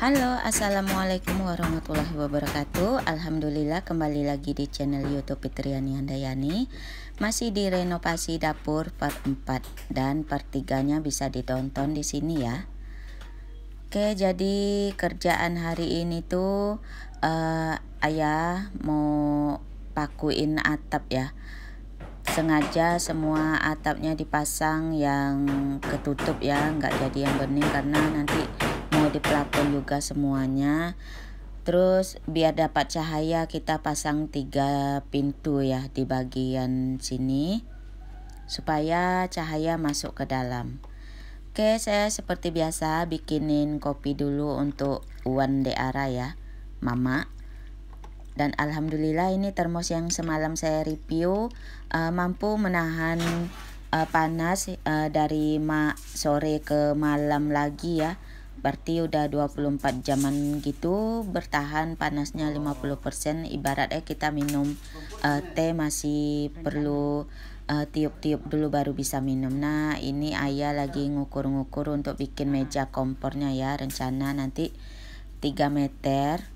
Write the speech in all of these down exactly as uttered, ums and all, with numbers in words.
Halo, assalamualaikum warahmatullahi wabarakatuh. Alhamdulillah kembali lagi di channel YouTube Fitriani Handayani. Masih di renovasi dapur part empat dan part tiga nya bisa ditonton di sini ya. Oke, jadi kerjaan hari ini tuh uh, ayah mau pakuin atap ya. Sengaja semua atapnya dipasang yang ketutup ya, nggak jadi yang bening karena nanti mau diplafon juga semuanya. Terus biar dapat cahaya kita pasang tiga pintu ya di bagian sini supaya cahaya masuk ke dalam. Oke, saya seperti biasa bikinin kopi dulu untuk One Deara ya, Mama. Dan alhamdulillah ini termos yang semalam saya review uh, mampu menahan uh, panas uh, dari ma sore ke malam lagi ya. Berarti udah dua puluh empat jaman gitu bertahan panasnya lima puluh persen, ibaratnya kita minum uh, teh masih perlu tiup-tiup uh, dulu baru bisa minum. Nah, ini ayah lagi ngukur-ngukur untuk bikin meja kompornya ya, rencana nanti tiga meter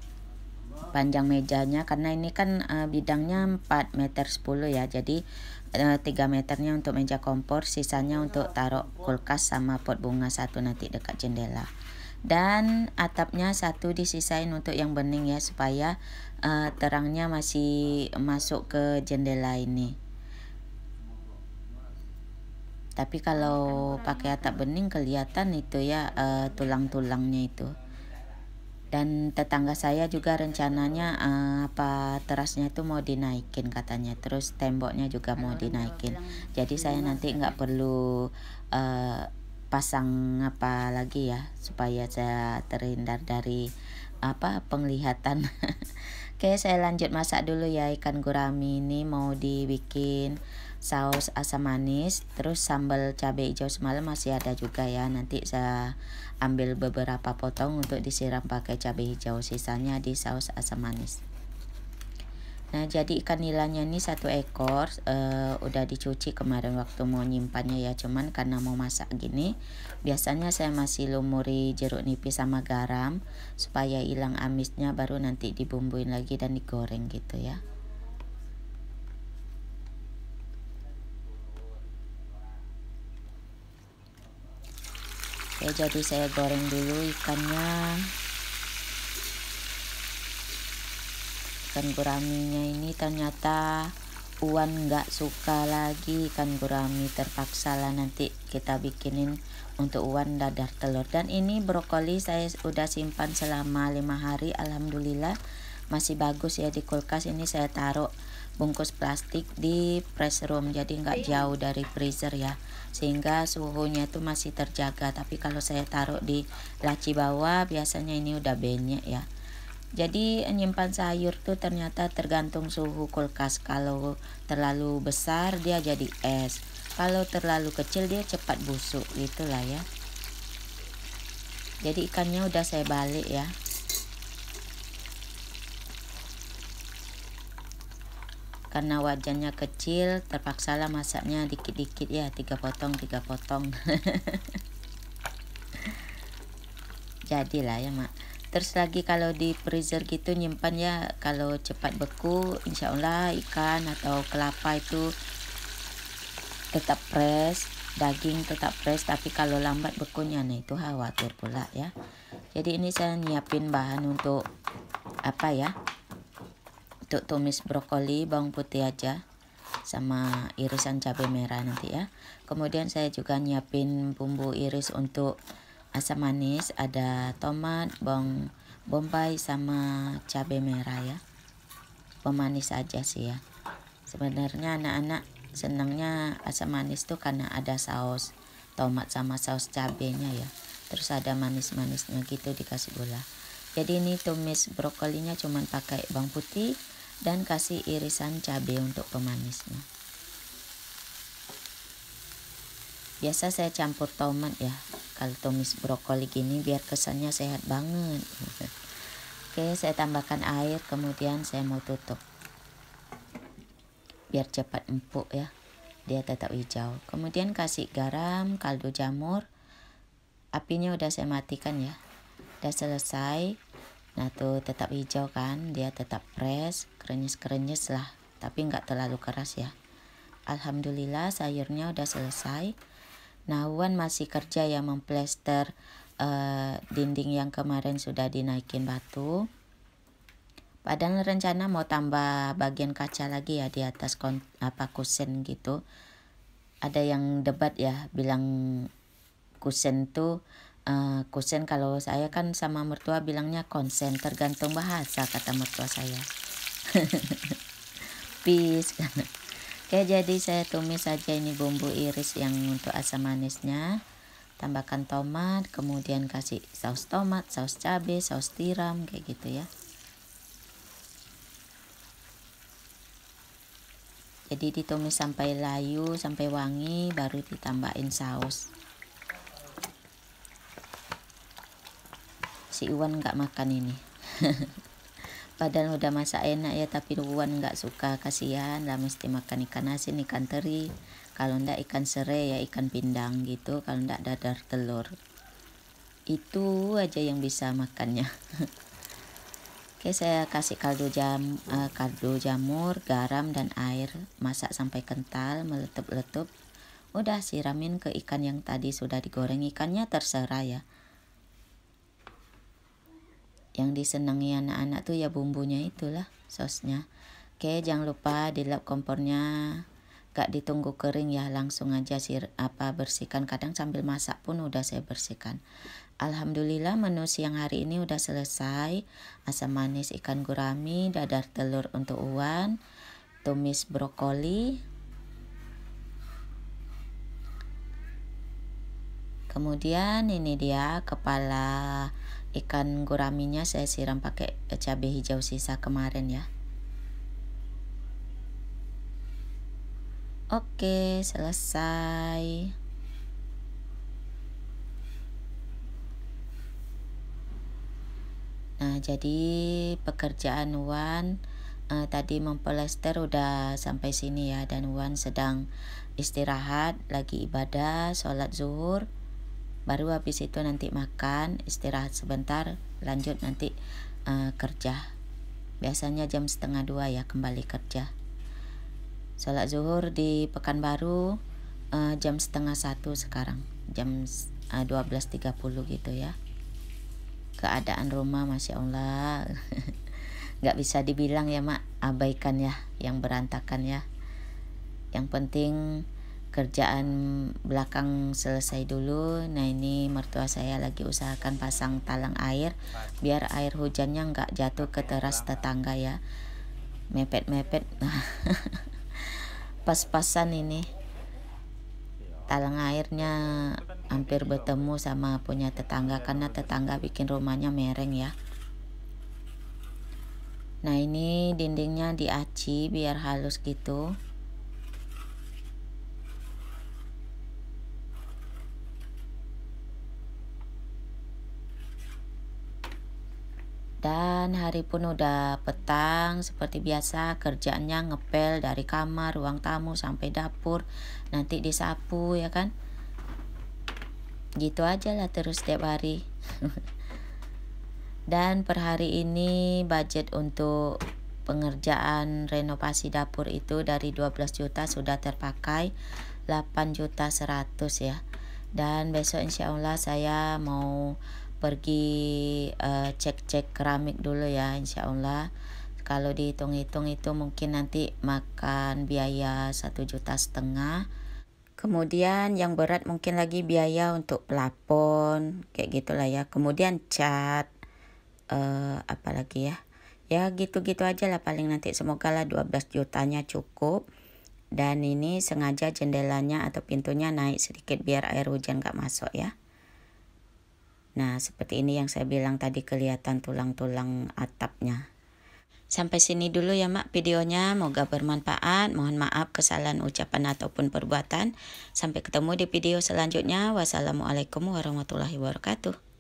panjang mejanya karena ini kan uh, bidangnya empat meter sepuluh ya. Jadi uh, tiga meternya untuk meja kompor, sisanya untuk taruh kulkas sama pot bunga satu nanti dekat jendela. Dan atapnya satu disisain untuk yang bening ya, supaya uh, terangnya masih masuk ke jendela ini. Tapi kalau pakai atap bening kelihatan itu ya uh, tulang-tulangnya itu. Dan tetangga saya juga rencananya uh, apa terasnya itu mau dinaikin katanya. Terus temboknya juga mau dinaikin. Jadi saya nanti nggak perlu uh, pasang apa lagi ya, supaya saya terhindar dari apa penglihatan. Oke, saya lanjut masak dulu ya. Ikan gurami ini mau dibikin saus asam manis, terus sambal cabai hijau semalam masih ada juga ya. Nanti saya ambil beberapa potong untuk disiram pakai cabai hijau, sisanya di saus asam manis. Nah, jadi ikan nilanya ini satu ekor uh, udah dicuci kemarin waktu mau nyimpannya ya. Cuman karena mau masak gini, biasanya saya masih lumuri jeruk nipis sama garam supaya hilang amisnya, baru nanti dibumbuin lagi dan digoreng gitu ya. Oke, jadi saya goreng dulu ikannya. Ikan guraminya ini ternyata Iwan nggak suka lagi ikan gurami, terpaksa lah nanti kita bikinin untuk Iwan dadar telur. Dan ini brokoli saya udah simpan selama lima hari, alhamdulillah masih bagus ya di kulkas. Ini saya taruh bungkus plastik di press room, jadi nggak jauh dari freezer ya, sehingga suhunya itu masih terjaga. Tapi kalau saya taruh di laci bawah biasanya ini udah benyek ya. Jadi nyimpan sayur tuh ternyata tergantung suhu kulkas. Kalau terlalu besar dia jadi es, kalau terlalu kecil dia cepat busuk gitulah ya. Jadi ikannya udah saya balik ya. Karena wajannya kecil terpaksalah masaknya dikit-dikit ya, tiga potong tiga potong. Jadilah ya, Mak. Terus lagi kalau di freezer gitu nyimpan ya, kalau cepat beku insya Allah ikan atau kelapa itu tetap fresh, daging tetap fresh. Tapi kalau lambat bekunya nah itu khawatir pula ya. Jadi ini saya nyiapin bahan untuk apa ya, untuk tumis brokoli, bawang putih aja sama irisan cabai merah nanti ya. Kemudian saya juga nyiapin bumbu iris untuk asam manis, ada tomat, bawang bombay sama cabai merah ya. Pemanis aja sih ya. Sebenarnya anak-anak senangnya asam manis tuh karena ada saus tomat sama saus cabenya ya. Terus ada manis-manisnya gitu dikasih gula. Jadi ini tumis brokolinya cuman pakai bawang putih dan kasih irisan cabai untuk pemanisnya. Biasa saya campur tomat ya kalau tumis brokoli gini biar kesannya sehat banget. Oke, saya tambahkan air, kemudian saya mau tutup biar cepat empuk ya, dia tetap hijau. Kemudian kasih garam, kaldu jamur. Apinya udah saya matikan ya. udah selesai. Nah tuh tetap hijau kan, dia tetap fresh, krenyes-krenyes lah, tapi nggak terlalu keras ya. Alhamdulillah sayurnya udah selesai. Nah Iwan masih kerja ya, memplester uh, dinding yang kemarin sudah dinaikin batu. Padahal rencana mau tambah bagian kaca lagi ya di atas kon, apa kusen gitu. Ada yang debat ya, bilang kusen tuh Uh, kusen, kalau saya kan sama mertua bilangnya konsen, tergantung bahasa kata mertua saya. Peace. Oke, jadi saya tumis saja ini bumbu iris yang untuk asam manisnya, tambahkan tomat, kemudian kasih saus tomat, saus cabai, saus tiram kayak gitu ya. Jadi ditumis sampai layu, sampai wangi, baru ditambahin saus. Si Iwan nggak makan ini. Padahal udah masak enak ya, tapi Iwan nggak suka, kasihan lah, mesti makan ikan asin, ikan teri, kalau ndak ikan serai ya, ikan pindang gitu, kalau ndak dadar telur. Itu aja yang bisa makannya. Oke, saya kasih kaldu jam uh, kaldu jamur, garam dan air, masak sampai kental, meletup-letup. Udah, siramin ke ikan yang tadi sudah digoreng, ikannya terserah ya. Yang disenangi anak-anak tuh ya bumbunya itulah, sausnya. Oke, jangan lupa dilap kompornya, gak ditunggu kering ya, langsung aja sir, apa bersihkan. Kadang sambil masak pun udah saya bersihkan. Alhamdulillah menu siang hari ini udah selesai. Asam manis ikan gurami, dadar telur untuk Iwan, tumis brokoli, kemudian ini dia kepala ikan guraminya, saya siram pakai cabai hijau sisa kemarin ya. Oke, selesai. Nah, jadi pekerjaan Iwan eh, tadi mempelester udah sampai sini ya, dan Iwan sedang istirahat, lagi ibadah, sholat zuhur. Baru habis itu nanti makan, istirahat sebentar, lanjut nanti uh, kerja. Biasanya jam setengah dua ya kembali kerja. Sholat zuhur di Pekanbaru uh, jam setengah satu sekarang, jam uh, dua belas tiga puluh gitu ya. Keadaan rumah masya Allah, nggak bisa dibilang ya mak, abaikan ya yang berantakan ya. Yang penting kerjaan belakang selesai dulu. Nah ini mertua saya lagi usahakan pasang talang air, biar air hujannya nggak jatuh ke teras tetangga ya. Mepet-mepet pas-pasan ini, talang airnya hampir bertemu sama punya tetangga, karena tetangga bikin rumahnya mereng ya. Nah ini dindingnya diaci biar halus gitu. Dan hari pun udah petang, seperti biasa kerjaannya ngepel dari kamar, ruang tamu sampai dapur, nanti disapu ya kan. Gitu aja lah terus tiap hari. Dan per hari ini budget untuk pengerjaan renovasi dapur itu dari dua belas juta sudah terpakai delapan juta seratus ya. Dan besok insya Allah saya mau pergi cek-cek uh, keramik dulu ya, insya Allah. Kalau dihitung-hitung itu mungkin nanti makan biaya satu juta setengah. Kemudian yang berat mungkin lagi biaya untuk plafon kayak gitulah ya. Kemudian cat, uh, apalagi ya, ya gitu-gitu aja lah paling nanti. Semoga lah dua belas jutanya cukup. Dan ini sengaja jendelanya atau pintunya naik sedikit biar air hujan gak masuk ya. Nah, seperti ini yang saya bilang tadi, kelihatan tulang-tulang atapnya. Sampai sini dulu ya mak videonya, moga bermanfaat. Mohon maaf kesalahan ucapan ataupun perbuatan. Sampai ketemu di video selanjutnya. Wassalamualaikum warahmatullahi wabarakatuh.